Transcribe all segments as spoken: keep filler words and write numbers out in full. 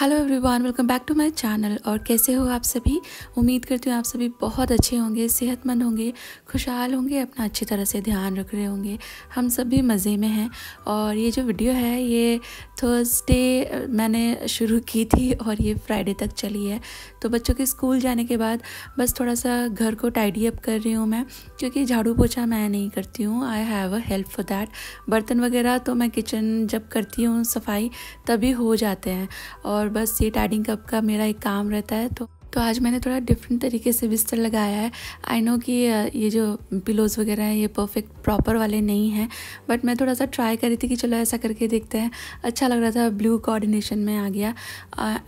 Hello everyone, welcome back to my channel. और कैसे हो आप सभी? उम्मीद करती हूँ आप सभी बहुत अच्छे होंगे, सेहतमंद होंगे, खुशहाल होंगे, अपना अच्छी तरह से ध्यान रख रहे होंगे। हम सब भी मज़े में हैं। और ये जो वीडियो है ये थर्सडे मैंने शुरू की थी और ये फ्राइडे तक चली है। तो बच्चों के स्कूल जाने के बाद बस थोड़ा सा घर को टाइडी अप कर रही हूँ मैं, क्योंकि झाड़ू पोछा मैं नहीं करती हूँ। I have a help for that. बर्तन वगैरह तो मैं किचन जब करती हूँ सफाई तभी हो जाते हैं, और और बस ये टाइडिंग अप का मेरा एक काम रहता है। तो तो आज मैंने थोड़ा डिफरेंट तरीके से बिस्तर लगाया है। आई नो कि ये जो पिलोज़ वगैरह हैं ये परफेक्ट प्रॉपर वाले नहीं हैं, बट मैं थोड़ा सा ट्राई करी थी कि चलो ऐसा करके देखते हैं। अच्छा लग रहा था, ब्लू कोऑर्डिनेशन में आ गया।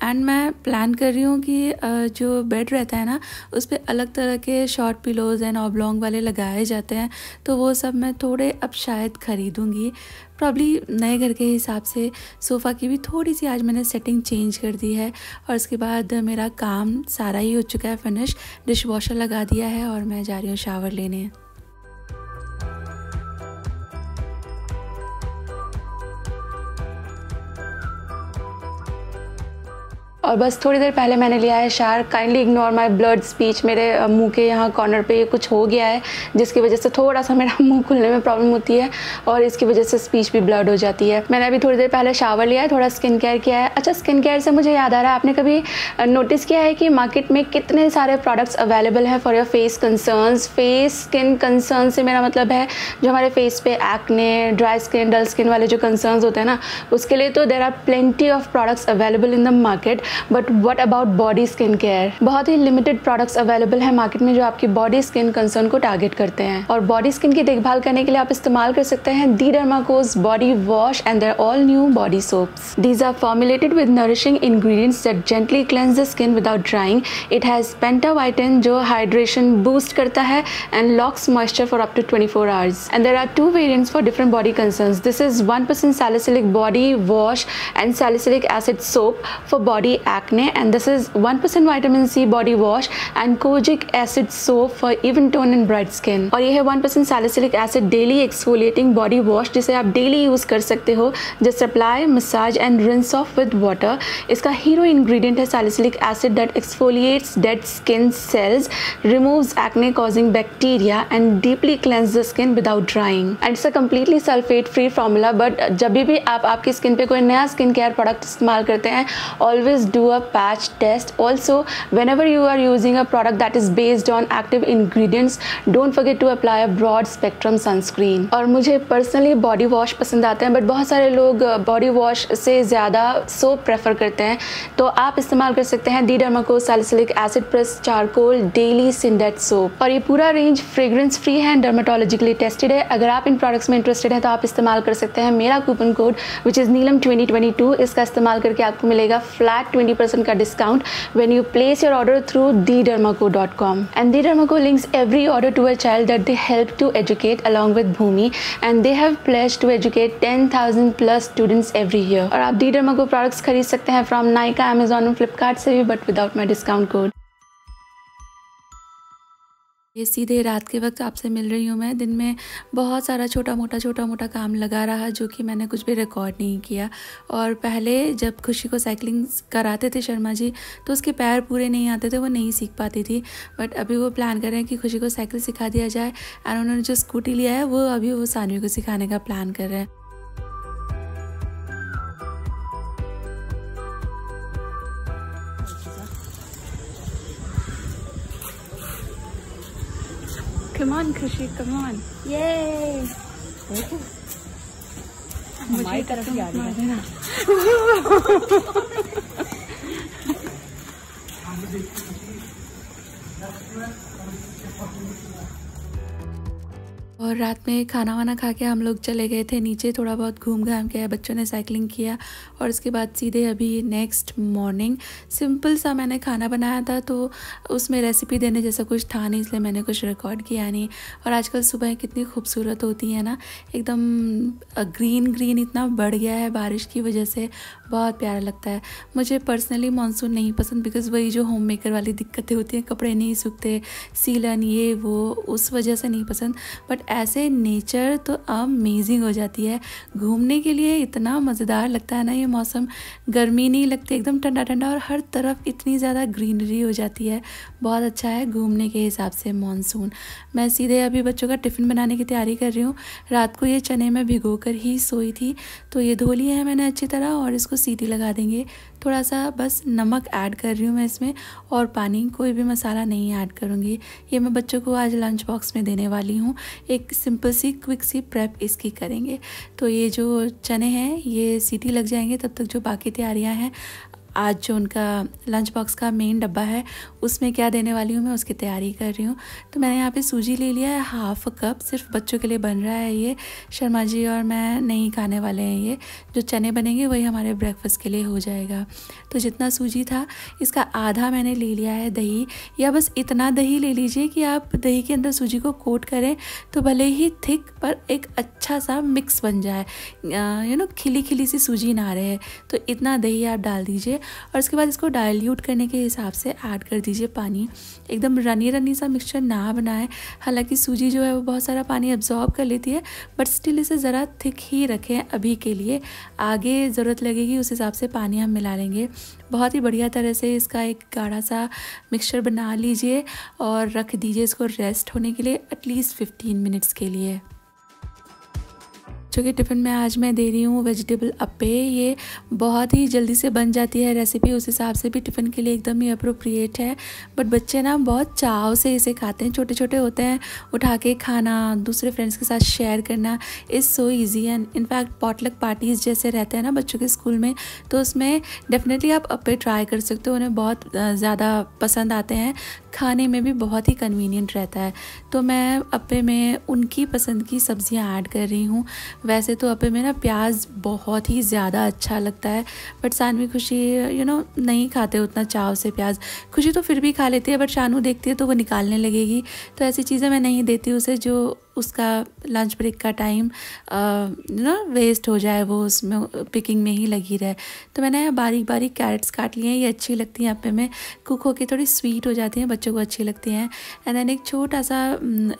एंड मैं प्लान कर रही हूँ कि uh, जो बेड रहता है ना उस पर अलग तरह के शॉर्ट पिलोज़ एंड ऑब्लॉन्ग वाले लगाए जाते हैं, तो वो सब मैं थोड़े अब शायद ख़रीदूँगी। प्रॉब्ली नए घर के हिसाब से सोफ़ा की भी थोड़ी सी आज मैंने सेटिंग चेंज कर दी है। और उसके बाद मेरा काम सारा ही हो चुका है फिनिश। डिश वॉशर लगा दिया है और मैं जा रही हूँ शावर लेने। और बस थोड़ी देर पहले मैंने लिया है shower. Kindly ignore my blood speech. मेरे मुंह के यहाँ कॉर्नर पे कुछ हो गया है, जिसकी वजह से थोड़ा सा मेरा मुंह खुलने में प्रॉब्लम होती है और इसकी वजह से स्पीच भी ब्लड हो जाती है। मैंने अभी थोड़ी देर पहले शावर लिया है, थोड़ा स्किन केयर किया है। अच्छा, स्किन केयर से मुझे याद आ रहा है, आपने कभी नोटिस किया है कि मार्केट में कितने सारे प्रोडक्ट्स अवेलेबल हैं for your face concerns? Face skin concern से मेरा मतलब है जो हमारे फेस पे acne, dry skin, dull skin वाले जो कंसर्न्स होते हैं ना, उसके लिए तो there are plenty of products available in the market. But what about body skin care? बहुत ही लिमिटेड प्रोडक्ट्स अवेलेबल है मार्केट में जो आपकी बॉडी स्किन कंसर्न को टारगेट करते हैं। और बॉडी स्किन की देखभाल करने के लिए आप इस्तेमाल कर सकते हैं the Dermaco's body wash and there all new body soaps. These are formulated with nourishing ingredients that gently cleanse the skin without drying. It has pentavitin जो हाइड्रेशन बूस्ट करता है and locks moisture for up to twenty four hours. And there are two variants for different body concerns. This is one percent salicylic body wash and salicylic acid soap for body acne, and this is one percent vitamin C body wash and kojic acid soap for even tone and bright skin। और ये है one percent salicylic acid daily exfoliating body wash, जिसे आप daily use कर सकते हो। Just apply, massage and rinse off with water। इसका hero ingredient है salicylic acid that exfoliates dead skin cells, removes acne causing bacteria and deeply cleanses the skin without drying। And it's a completely sulfate free formula। But जब भी आप आपकी skin पे कोई नया skin care product इस्तेमाल करते हैं, always do a patch test। Also, whenever you are using a product that is based on active ingredients, don't forget to apply a broad spectrum sunscreen। और मुझे personally body wash पसंद आते हैं, but बहुत सारे लोग body wash से ज़्यादा soap prefer करते हैं। तो आप इस्तेमाल कर सकते हैं the डर्माकोस salicylic acid plus charcoal daily syndet soap। और ये पूरा range fragrance free है, dermatologically tested है। अगर आप इन products में interested हैं तो आप इस्तेमाल कर सकते हैं मेरा coupon code which is Neelam twenty twenty two. इसका इस्तेमाल करके आपको मिलेगा फ्लैट twenty percent का discount when you place your order through the derma co dot com। and the Derma Co links every order to a child that they help to educate along with Bhumi, and they have pledged to educate ten thousand plus students every year। और आप the Derma Co products खरीद सकते हैं from Nykaa, Amazon और Flipkart से भी, but without my discount code। ये सीधे रात के वक्त आपसे मिल रही हूँ मैं। दिन में बहुत सारा छोटा मोटा छोटा मोटा काम लगा रहा जो कि मैंने कुछ भी रिकॉर्ड नहीं किया। और पहले जब खुशी को साइकिलिंग कराते थे शर्मा जी, तो उसके पैर पूरे नहीं आते थे, वो नहीं सीख पाती थी। बट अभी वो प्लान कर रहे हैं कि खुशी को साइकिल सिखा दिया जाए। और उन्होंने जो स्कूटी लिया है वो अभी वो सानवी को सिखाने का प्लान कर रहे हैं। Come on Khushi, come on। Yay! देखो हमारी तरफ ही आ रही है ना। और रात में खाना वाना खा के हम लोग चले गए थे नीचे, थोड़ा बहुत घूम घाम के बच्चों ने साइकिलिंग किया। और उसके बाद सीधे अभी नेक्स्ट मॉर्निंग सिंपल सा मैंने खाना बनाया था, तो उसमें रेसिपी देने जैसा कुछ था नहीं, इसलिए मैंने कुछ रिकॉर्ड किया नहीं। और आजकल सुबह कितनी खूबसूरत होती है ना, एकदम ग्रीन ग्रीन इतना बढ़ गया है बारिश की वजह से, बहुत प्यारा लगता है। मुझे पर्सनली मानसून नहीं पसंद, बिकॉज़ वही जो होम मेकर वाली दिक्कतें होती हैं, कपड़े नहीं सूखते, सीलन ये वो, उस वजह से नहीं पसंद। बट ऐसे नेचर तो अमेजिंग हो जाती है घूमने के लिए। इतना मज़ेदार लगता है ना ये मौसम, गर्मी नहीं लगती, एकदम ठंडा ठंडा, और हर तरफ इतनी ज़्यादा ग्रीनरी हो जाती है। बहुत अच्छा है घूमने के हिसाब से मानसून। मैं सीधे अभी बच्चों का टिफ़िन बनाने की तैयारी कर रही हूँ। रात को ये चने में भिगो कर ही सोई थी, तो ये धो लिए हैं मैंने अच्छी तरह और इसको सीटी लगा देंगे। थोड़ा सा बस नमक ऐड कर रही हूँ मैं इसमें और पानी, कोई भी मसाला नहीं ऐड करूँगी। ये मैं बच्चों को आज लंच बॉक्स में देने वाली हूँ। एक सिंपल सी क्विक सी प्रेप इसकी करेंगे। तो ये जो चने हैं ये सीटी लग जाएंगे, तब तक जो बाकी तैयारियाँ हैं, आज जो उनका लंच बॉक्स का मेन डब्बा है उसमें क्या देने वाली हूँ मैं उसकी तैयारी कर रही हूँ। तो मैंने यहाँ पे सूजी ले लिया है हाफ़ कप, सिर्फ बच्चों के लिए बन रहा है ये। शर्मा जी और मैं नहीं खाने वाले हैं, ये जो चने बनेंगे वही हमारे ब्रेकफास्ट के लिए हो जाएगा। तो जितना सूजी था इसका आधा मैंने ले लिया है दही, या बस इतना दही ले लीजिए कि आप दही के अंदर सूजी को कोट करें तो भले ही थिक पर एक अच्छा सा मिक्स बन जाए, यू नो खिली खिली सी सूजी ना रहे। तो इतना दही आप डाल दीजिए और उसके बाद इसको डाइल्यूट करने के हिसाब से ऐड कर दीजिए पानी। एकदम रनी रनी सा मिक्सचर ना बनाए, हालांकि सूजी जो है वो बहुत सारा पानी अब्जॉर्ब कर लेती है, बट स्टिल इसे ज़रा थिक ही रखें अभी के लिए। आगे ज़रूरत लगेगी उस हिसाब से पानी हम मिला लेंगे। बहुत ही बढ़िया तरह से इसका एक गाढ़ा सा मिक्सचर बना लीजिए और रख दीजिए इसको रेस्ट होने के लिए एटलीस्ट फिफ्टीन मिनट्स के लिए। क्योंकि टिफ़िन में आज मैं दे रही हूँ वेजिटेबल अप्पे। ये बहुत ही जल्दी से बन जाती है रेसिपी, उस हिसाब से भी टिफ़िन के लिए एकदम ही अप्रोप्रिएट है। बट बच्चे ना बहुत चाव से इसे खाते हैं, छोटे छोटे होते हैं, उठा के खाना, दूसरे फ्रेंड्स के साथ शेयर करना is so easy and in fact potluck parties जैसे रहते हैं ना बच्चों के स्कूल में, तो उसमें डेफिनेटली आप अप्पे ट्राई कर सकते हो। उन्हें बहुत ज़्यादा पसंद आते हैं, खाने में भी बहुत ही कन्वीनियंट रहता है। तो मैं अप्पे में उनकी पसंद की सब्ज़ियाँ ऐड कर रही हूँ। वैसे तो अप्पे में ना प्याज बहुत ही ज़्यादा अच्छा लगता है, बट सानवी खुशी यू नो नहीं खाते उतना चाव से प्याज। खुशी तो फिर भी खा लेती है, बट शानू देखती है तो वो निकालने लगेगी। तो ऐसी चीज़ें मैं नहीं देती उसे, जो उसका लंच ब्रेक का टाइम यू नो वेस्ट हो जाए, वो उसमें पिकिंग में ही लगी रहे। तो मैंने बारीक बारीक कैरेट्स काट लिए हैं, ये अच्छी लगती हैं अप्पे में, कुक होके थोड़ी स्वीट हो जाती हैं, बच्चों को अच्छी लगती हैं। एंड देन एक छोटा सा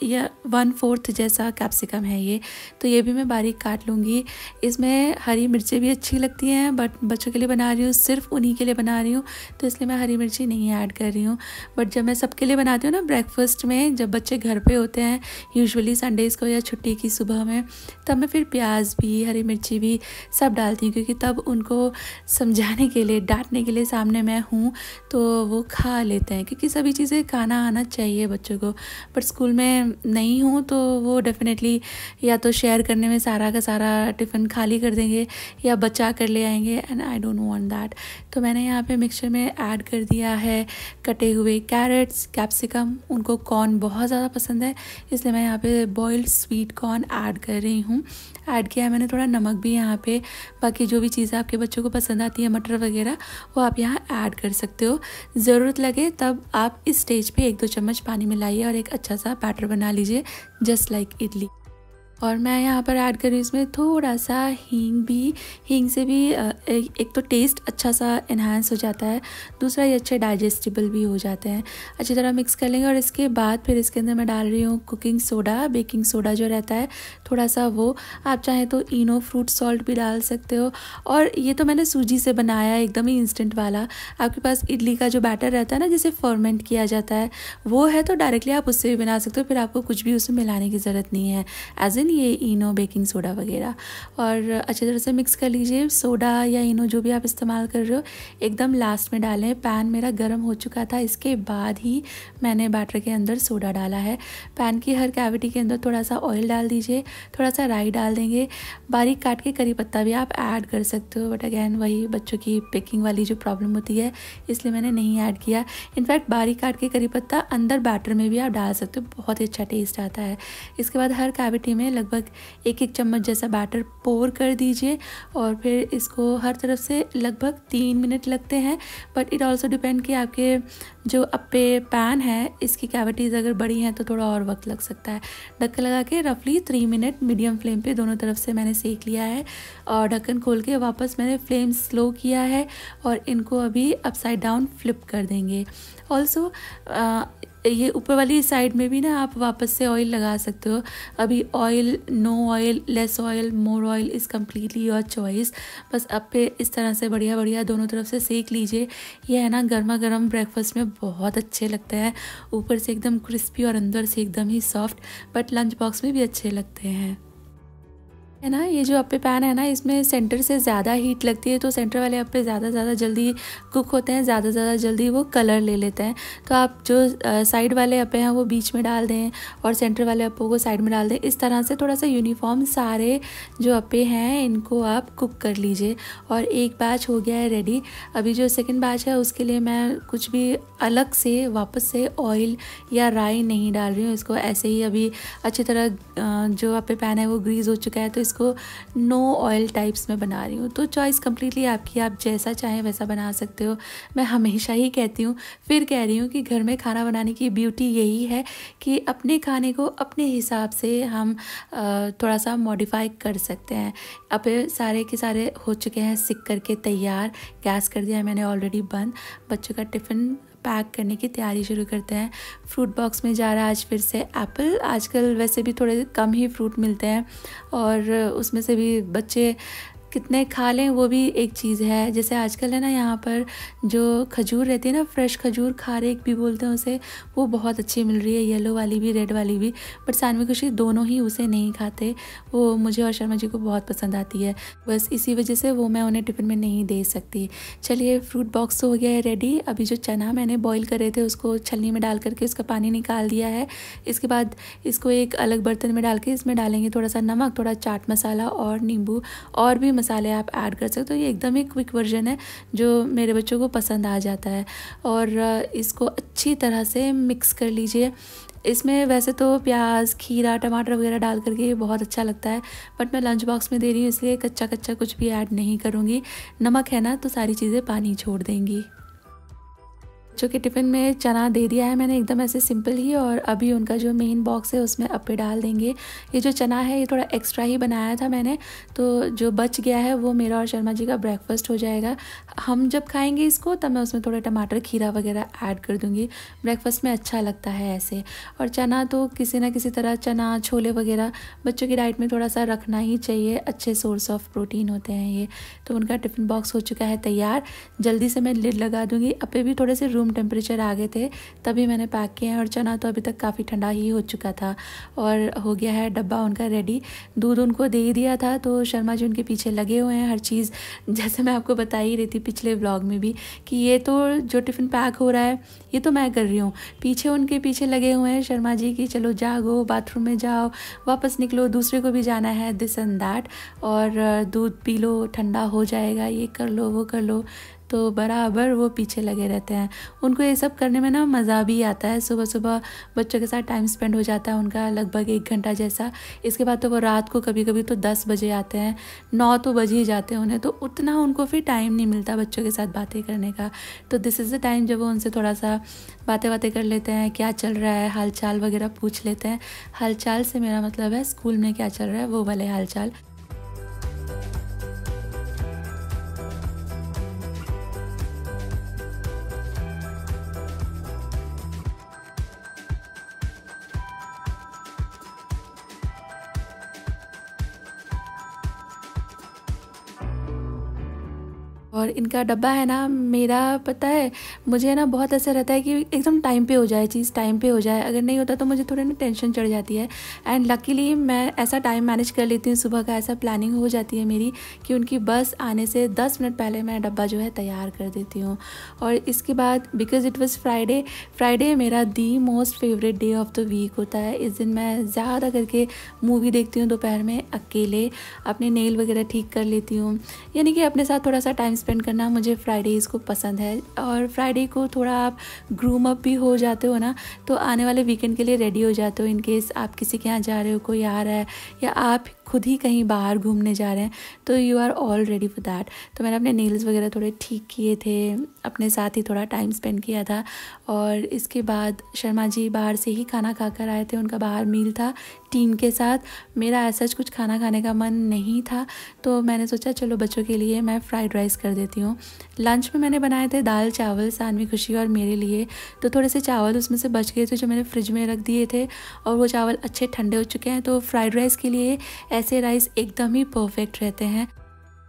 या वन फोर्थ जैसा कैप्सिकम है ये, तो ये भी मैं बारीक काट लूँगी। इसमें हरी मिर्चें भी अच्छी लगती हैं, बट बच्चों के लिए बना रही हूँ, सिर्फ उन्हीं के लिए बना रही हूँ, तो इसलिए मैं हरी मिर्ची नहीं ऐड कर रही हूँ। बट जब मैं सबके लिए बनाती हूँ ना ब्रेकफास्ट में, जब बच्चे घर पर होते हैं यूजुअली संडेज़ को या छुट्टी की सुबह में, तब मैं फिर प्याज भी हरी मिर्ची भी सब डालती हूँ, क्योंकि तब उनको समझाने के लिए डांटने के लिए सामने मैं हूँ तो वो खा लेते हैं, क्योंकि सभी चीज़ें खाना आना चाहिए बच्चों को। बट स्कूल में नहीं हूँ तो वो डेफिनेटली या तो शेयर करने में सारा का सारा टिफ़िन खाली कर देंगे या बचा कर ले आएंगे, and I don't want that. तो मैंने यहाँ पर मिक्सचर में ऐड कर दिया है कटे हुए कैरेट्स, कैप्सिकम, उनको कॉर्न बहुत ज़्यादा पसंद है, इसलिए मैं यहाँ पर बॉइल्ड स्वीट कॉर्न ऐड कर रही हूँ। ऐड किया है मैंने थोड़ा नमक भी यहाँ पे। बाकी जो भी चीज़ें आपके बच्चों को पसंद आती है, मटर वगैरह, वो आप यहाँ ऐड कर सकते हो। ज़रूरत लगे तब आप इस स्टेज पे एक दो चम्मच पानी मिलाइए और एक अच्छा सा बैटर बना लीजिए, जस्ट लाइक इडली। और मैं यहाँ पर ऐड कर रही हूँ इसमें थोड़ा सा हींग भी। हींग से भी एक तो टेस्ट अच्छा सा इन्हांस हो जाता है, दूसरा ये अच्छे डाइजेस्टिबल भी हो जाते हैं। अच्छी तरह मिक्स कर लेंगे और इसके बाद फिर इसके अंदर मैं डाल रही हूँ कुकिंग सोडा, बेकिंग सोडा जो रहता है थोड़ा सा वो। आप चाहें तो इनो फ्रूट सॉल्ट भी डाल सकते हो। और ये तो मैंने सूजी से बनाया है, एकदम ही इंस्टेंट वाला। आपके पास इडली का जो बैटर रहता है ना जिसे फर्मेंट किया जाता है वो है, तो डायरेक्टली आप उससे भी बना सकते हो, फिर आपको कुछ भी उसमें मिलाने की ज़रूरत नहीं है, एज ये इनो बेकिंग सोडा वगैरह। और अच्छी तरह से मिक्स कर लीजिए। सोडा या इनो जो भी आप इस्तेमाल कर रहे हो एकदम लास्ट में डालें। पैन मेरा गर्म हो चुका था, इसके बाद ही मैंने बैटर के अंदर सोडा डाला है। पैन की हर कैविटी के अंदर थोड़ा सा ऑयल डाल दीजिए, थोड़ा सा राई डाल देंगे, बारीक काट के करी पत्ता भी आप ऐड कर सकते हो। बट अगैन वही बच्चों की पिकिंग वाली जो प्रॉब्लम होती है, इसलिए मैंने नहीं ऐड किया। इनफैक्ट बारीक काट के करी पत्ता अंदर बैटर में भी आप डाल सकते हो, बहुत अच्छा टेस्ट आता है। इसके बाद हर कैविटी में लगभग एक एक चम्मच जैसा बैटर पोर कर दीजिए और फिर इसको हर तरफ से लगभग तीन मिनट लगते हैं। बट इट ऑल्सो डिपेंड कि आपके जो अप्पे पैन है इसकी कैविटीज़ अगर बड़ी हैं तो थोड़ा और वक्त लग सकता है। ढक्कन लगा के रफली थ्री मिनट मीडियम फ्लेम पे दोनों तरफ से मैंने सेक लिया है और ढक्कन खोल के वापस मैंने फ्लेम स्लो किया है और इनको अभी अपसाइड डाउन फ्लिप कर देंगे। ऑल्सो ये ऊपर वाली साइड में भी ना आप वापस से ऑयल लगा सकते हो। अभी oil, no oil, less oil, more oil is completely your choice. बस अप्पे इस तरह से बढ़िया बढ़िया दोनों तरफ से सेक लीजिए। ये है ना गर्मा गर्म ब्रेकफास्ट में बहुत अच्छे लगता है, ऊपर से एकदम क्रिस्पी और अंदर से एकदम ही सॉफ्ट, बट लंच बॉक्स में भी अच्छे लगते हैं, है ना। ये जो अप्पे पैन है ना, इसमें सेंटर से ज़्यादा हीट लगती है, तो सेंटर वाले अप्पे ज़्यादा ज़्यादा जल्दी कुक होते हैं, ज़्यादा ज़्यादा जल्दी वो कलर ले लेते हैं। तो आप जो साइड वाले अप्पे हैं वो बीच में डाल दें और सेंटर वाले अप्पों को साइड में डाल दें। इस तरह से थोड़ा सा यूनिफॉर्म सारे जो अप्पे हैं इनको आप कुक कर लीजिए। और एक बैच हो गया है रेडी। अभी जो सेकेंड बैच है उसके लिए मैं कुछ भी अलग से वापस से ऑयल या राई नहीं डाल रही हूँ। इसको ऐसे ही अभी अच्छी तरह जो अप्पे पैन है वो ग्रीस हो चुका है, तो इसको नो ऑयल टाइप्स में बना रही हूँ। तो चॉइस कम्प्लीटली आपकी, आप जैसा चाहें वैसा बना सकते हो। मैं हमेशा ही कहती हूँ, फिर कह रही हूँ कि घर में खाना बनाने की ब्यूटी यही है कि अपने खाने को अपने हिसाब से हम थोड़ा सा मॉडिफाई कर सकते हैं। अब सारे के सारे हो चुके हैं सिक करके तैयार। गैस कर दिया मैंने ऑलरेडी बंद। बच्चों का टिफ़िन पैक करने की तैयारी शुरू करते हैं। फ्रूट बॉक्स में जा रहा है आज फिर से एप्पल। आजकल वैसे भी थोड़े कम ही फ्रूट मिलते हैं और उसमें से भी बच्चे कितने खा लें वो भी एक चीज़ है। जैसे आजकल है ना, यहाँ पर जो खजूर रहती है ना, फ्रेश खजूर, खारेक भी बोलते हैं उसे, वो बहुत अच्छी मिल रही है, येलो वाली भी रेड वाली भी। बट सानवी खुशी दोनों ही उसे नहीं खाते, वो मुझे और शर्मा जी को बहुत पसंद आती है। बस इसी वजह से वो मैं उन्हें टिफ़िन में नहीं दे सकती। चलिए फ्रूट बॉक्स हो गया है रेडी। अभी जो चना मैंने बॉईल कर रहे थे उसको छलनी में डाल करके उसका पानी निकाल दिया है। इसके बाद इसको एक अलग बर्तन में डाल के इसमें डालेंगे थोड़ा सा नमक, थोड़ा चाट मसाला और नींबू, और भी मसाले आप ऐड कर सकते हो। ये एकदम ही क्विक वर्जन है जो मेरे बच्चों को पसंद आ जाता है। और इसको अच्छी तरह से मिक्स कर लीजिए। इसमें वैसे तो प्याज, खीरा, टमाटर वगैरह डाल करके ये बहुत अच्छा लगता है, बट मैं लंच बॉक्स में दे रही हूँ इसलिए कच्चा कच्चा कुछ भी ऐड नहीं करूँगी। नमक है ना तो सारी चीज़ें पानी छोड़ देंगी। बच्चों के टिफ़िन में चना दे दिया है मैंने एकदम ऐसे सिंपल ही। और अभी उनका जो मेन बॉक्स है उसमें अप्पे डाल देंगे। ये जो चना है ये थोड़ा एक्स्ट्रा ही बनाया था मैंने, तो जो बच गया है वो मेरा और शर्मा जी का ब्रेकफास्ट हो जाएगा। हम जब खाएंगे इसको तब मैं उसमें थोड़ा टमाटर, खीरा वगैरह ऐड कर दूँगी। ब्रेकफास्ट में अच्छा लगता है ऐसे। और चना तो किसी ना किसी तरह, चना, छोले वगैरह बच्चों की डाइट में थोड़ा सा रखना ही चाहिए, अच्छे सोर्स ऑफ प्रोटीन होते हैं ये। तो उनका टिफ़िन बॉक्स हो चुका है तैयार। जल्दी से मैं लिड लगा दूँगी। अप्पे भी थोड़े से टेम्परेचर आ गए थे तभी मैंने पैक किए हैं, और चना तो अभी तक काफ़ी ठंडा ही हो चुका था। और हो गया है डब्बा उनका रेडी। दूध उनको दे ही दिया था, तो शर्मा जी उनके पीछे लगे हुए हैं हर चीज़। जैसे मैं आपको बता ही रही थी पिछले व्लॉग में भी कि ये तो जो टिफ़िन पैक हो रहा है ये तो मैं कर रही हूँ, पीछे उनके पीछे लगे हुए हैं शर्मा जी कि चलो जागो, बाथरूम में जाओ, वापस निकलो, दूसरे को भी जाना है, दिस एंड दैट, और दूध पी लो, ठंडा हो जाएगा, ये कर लो, वो कर लो। तो बराबर वो पीछे लगे रहते हैं। उनको ये सब करने में ना मज़ा भी आता है। सुबह सुबह बच्चों के साथ टाइम स्पेंड हो जाता है उनका, लगभग एक घंटा जैसा। इसके बाद तो वो रात को कभी कभी तो दस बजे आते हैं, नौ तो बज ही जाते हैं उन्हें, तो उतना उनको फिर टाइम नहीं मिलता बच्चों के साथ बातें करने का। तो दिस इज़ द टाइम जब वो उनसे थोड़ा सा बातें बातें कर लेते हैं, क्या चल रहा है, हालचाल वगैरह पूछ लेते हैं। हालचाल से मेरा मतलब है स्कूल में क्या चल रहा है वो वाले हालचाल। और इनका डब्बा है ना, मेरा पता है मुझे ना बहुत ऐसा रहता है कि एकदम टाइम पे हो जाए, चीज़ टाइम पे हो जाए। अगर नहीं होता तो मुझे थोड़ी ना टेंशन चढ़ जाती है। एंड लकीली मैं ऐसा टाइम मैनेज कर लेती हूँ, सुबह का ऐसा प्लानिंग हो जाती है मेरी कि उनकी बस आने से दस मिनट पहले मैं डब्बा जो है तैयार कर देती हूँ। और इसके बाद because it was Friday, Friday मेरा the most favourite day of the week होता है। इस दिन मैं ज़्यादा करके मूवी देखती हूँ दोपहर में अकेले, अपने नेल वगैरह ठीक कर लेती हूँ, यानी कि अपने साथ थोड़ा सा टाइम स्पेंड करना मुझे फ्राइडेज़ को पसंद है। और फ्राइडे को थोड़ा आप ग्रूम अप भी हो जाते हो ना, तो आने वाले वीकेंड के लिए रेडी हो जाते हो। इनकेस आप किसी के यहाँ जा रहे हो, कोई आ रहा है, या आप खुद ही कहीं बाहर घूमने जा रहे हैं तो you are all ready for that. तो मैंने अपने नेल्स वगैरह थोड़े ठीक किए थे, अपने साथ ही थोड़ा टाइम स्पेंड किया था। और इसके बाद शर्मा जी बाहर से ही खाना खाकर आए थे, उनका बाहर मील था टीम के साथ। मेरा ऐसा कुछ खाना खाने का मन नहीं था तो मैंने सोचा चलो बच्चों के लिए मैं फ्राइड राइस कर देती हूँ। लंच में मैंने बनाए थे दाल चावल सानवी खुशी और मेरे लिए। तो थोड़े से चावल उसमें से बच गए थे जो मैंने फ्रिज में रख दिए थे और वो चावल अच्छे ठंडे हो चुके हैं। तो फ्राइड राइस के लिए ऐसे राइस एकदम ही परफेक्ट रहते हैं।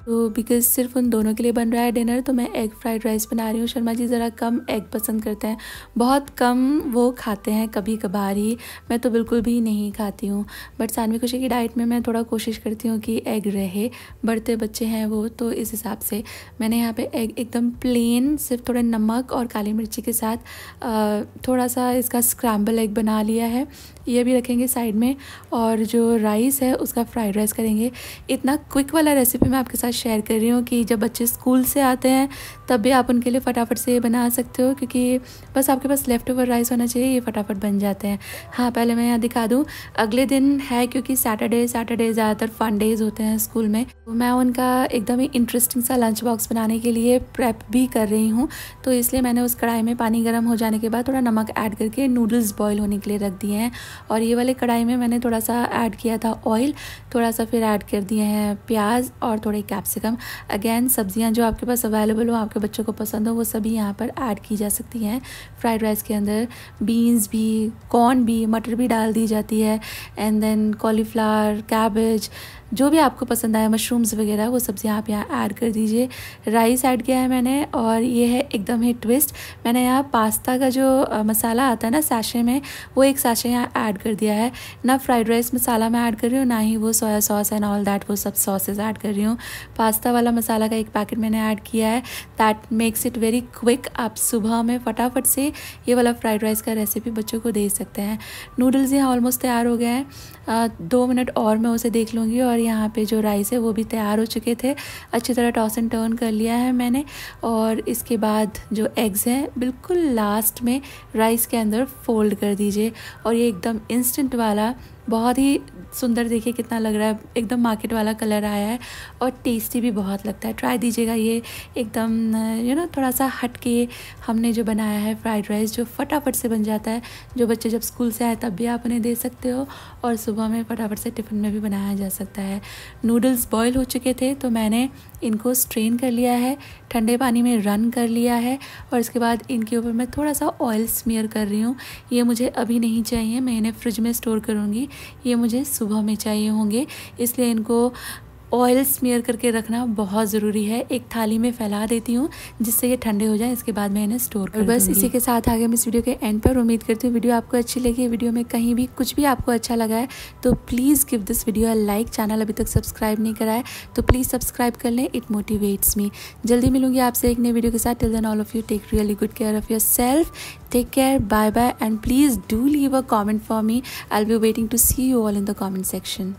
तो बिकॉज़ सिर्फ उन दोनों के लिए बन रहा है डिनर तो मैं एग फ्राइड राइस बना रही हूँ। शर्मा जी ज़रा कम एग पसंद करते हैं, बहुत कम वो खाते हैं, कभी कभार ही, मैं तो बिल्कुल भी नहीं खाती हूँ। बट सानवी खुशी की डाइट में मैं थोड़ा कोशिश करती हूँ कि एग रहे, बढ़ते बच्चे हैं वो, तो इस हिसाब से मैंने यहाँ पर एग एकदम प्लेन सिर्फ थोड़ा नमक और काली मिर्ची के साथ थोड़ा सा इसका स्क्रैम्बल एग बना लिया है। ये भी रखेंगे साइड में और जो राइस है उसका फ्राइड राइस करेंगे। इतना क्विक वाला रेसिपी मैं आपके साथ शेयर कर रही हूँ कि जब बच्चे स्कूल से आते हैं तब भी आप उनके लिए फटाफट से बना सकते हो, क्योंकि बस आपके पास लेफ़्ट ओवर राइस होना चाहिए, ये फटाफट बन जाते हैं। हाँ, पहले मैं यहाँ दिखा दूँ, अगले दिन है क्योंकि सैटरडे सैटरडे ज़्यादातर फन डेज होते हैं स्कूल में, तो मैं उनका एकदम ही इंटरेस्टिंग सा लंच बॉक्स बनाने के लिए प्रेप भी कर रही हूँ। तो इसलिए मैंने उस कढ़ाई में पानी गर्म हो जाने के बाद थोड़ा नमक ऐड करके नूडल्स बॉयल होने के लिए रख दिए हैं। और ये वाले कढ़ाई में मैंने थोड़ा सा ऐड किया था ऑयल, थोड़ा सा फिर ऐड कर दिए हैं प्याज और थोड़े कैप्सिकम। अगेन सब्जियां जो आपके पास अवेलेबल हो, आपके बच्चों को पसंद हो, वो सभी यहाँ पर ऐड की जा सकती हैं। फ्राइड राइस के अंदर बीन्स भी, कॉर्न भी, मटर भी डाल दी जाती है, एंड देन कॉलीफ्लावर, कैबेज, जो भी आपको पसंद आए, मशरूम्स वगैरह, वो सब्ज़ियाँ आप यहाँ ऐड कर दीजिए। राइस ऐड किया है मैंने और ये है एकदम ही ट्विस्ट, मैंने यहाँ पास्ता का जो मसाला आता है ना साशे में, वो एक साशे यहाँ ऐड कर दिया है। ना फ्राइड राइस मसाला मैं ऐड कर रही हूँ, ना ही वो soya sauce and all that, वो सब सॉसेज ऐड कर रही हूँ। पास्ता वाला मसाला का एक पैकेट मैंने ऐड किया है। That makes it very quick, आप सुबह में फटाफट से ये वाला फ्राइड राइस का रेसिपी बच्चों को दे सकते हैं। नूडल्स यहाँ ऑलमोस्ट तैयार हो गए हैं, दो मिनट और मैं उसे देख लूँगी। और यहाँ पे जो राइस है वो भी तैयार हो चुके थे, अच्छी तरह टॉस एंड टर्न कर लिया है मैंने। और इसके बाद जो एग्स हैं बिल्कुल लास्ट में राइस के अंदर फोल्ड कर दीजिए। और ये एकदम इंस्टेंट वाला, बहुत ही सुंदर, देखिए कितना लग रहा है, एकदम मार्केट वाला कलर आया है और टेस्टी भी बहुत लगता है। ट्राई दीजिएगा ये एकदम यू नो थोड़ा सा हट के हमने जो बनाया है फ्राइड राइस, जो फटाफट से बन जाता है, जो बच्चे जब स्कूल से आए तब भी आप उन्हें दे सकते हो और सुबह में फटाफट से टिफ़िन में भी बनाया जा सकता है। नूडल्स बॉयल हो चुके थे तो मैंने इनको स्ट्रेन कर लिया है, ठंडे पानी में रन कर लिया है और इसके बाद इनके ऊपर मैं थोड़ा सा ऑयल स्मीयर कर रही हूँ। ये मुझे अभी नहीं चाहिए, मैं इन्हें फ्रिज में स्टोर करूँगी, ये मुझे सुबह में चाहिए होंगे, इसलिए इनको ऑयल स्मीयर करके रखना बहुत ज़रूरी है। एक थाली में फैला देती हूँ जिससे ये ठंडे हो जाए, इसके बाद मैं इन्हें स्टोर कर दूँगी। बस इसी के साथ आगे मैं इस वीडियो के एंड पर। उम्मीद करती हूँ वीडियो आपको अच्छी लगी। वीडियो में कहीं भी कुछ भी आपको अच्छा लगा है तो please give this video a like. Channel अभी तक सब्सक्राइब नहीं करा है तो प्लीज़ सब्सक्राइब कर लें, इट मोटिवेट्स मी। जल्दी मिलूंगी आपसे एक नई वीडियो के साथ। Till then all of you take really good care of yourself. Take care, bye bye, and please do leave a comment for me. I will be waiting to see you all in the comment section.